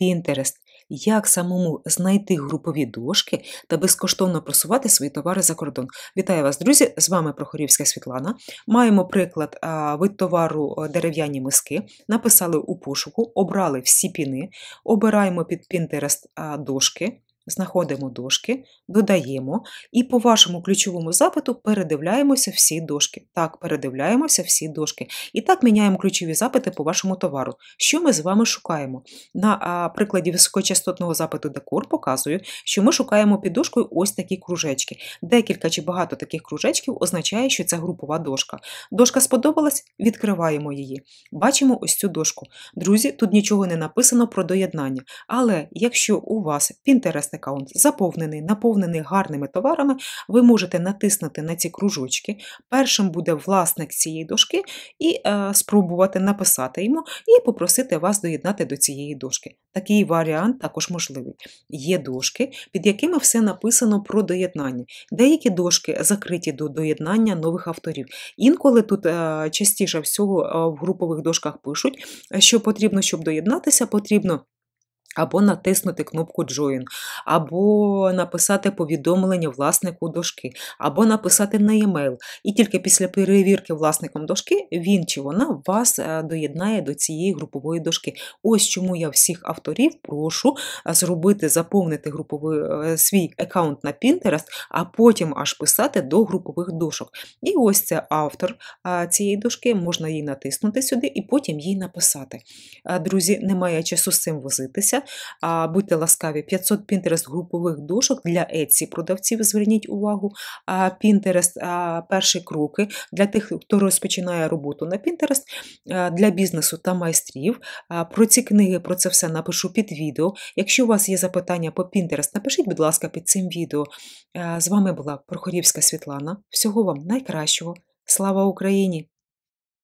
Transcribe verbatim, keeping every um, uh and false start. Pinterest. Як самому знайти групові дошки та безкоштовно просувати свої товари за кордон. Вітаю вас, друзі! З вами Прохорівська Світлана. Маємо приклад вид товару дерев'яні миски. Написали у пошуку, обрали всі піни, обираємо під Pinterest дошки, знаходимо дошки, додаємо і по вашому ключовому запиту передивляємося всі дошки. Так, передивляємося всі дошки. І так міняємо ключові запити по вашому товару. Що ми з вами шукаємо? На прикладі високочастотного запиту декор показую, що ми шукаємо під дошкою ось такі кружечки. Декілька чи багато таких кружечків означає, що це групова дошка. Дошка сподобалась? Відкриваємо її. Бачимо ось цю дошку. Друзі, тут нічого не написано про доєднання. Але якщо у вас Pinterest аккаунт заповнений, наповнений гарними товарами, ви можете натиснути на ці кружочки. Першим буде власник цієї дошки і е, спробувати написати йому і попросити вас доєднати до цієї дошки. Такий варіант також можливий. Є дошки, під якими все написано про доєднання. Деякі дошки закриті до доєднання нових авторів. Інколи тут е, частіше всього е, в групових дошках пишуть, що потрібно, щоб доєднатися, потрібно або натиснути кнопку Join, або написати повідомлення власнику дошки, або написати на e-mail. І тільки після перевірки власником дошки він чи вона вас доєднає до цієї групової дошки. Ось чому я всіх авторів прошу зробити, заповнити груповий, свій аккаунт на Pinterest, а потім аж писати до групових дошок. І ось це автор цієї дошки, можна їй натиснути сюди і потім їй написати. Друзі, немає часу з цим возитися. Будьте ласкаві, п'ятсот Pinterest групових дошок для Etsy продавців, зверніть увагу, Pinterest перші кроки для тих, хто розпочинає роботу на Pinterest, для бізнесу та майстрів. Про ці книги, про це все напишу під відео. Якщо у вас є запитання по Pinterest, напишіть, будь ласка, під цим відео. З вами була Прохорівська Світлана. Всього вам найкращого. Слава Україні!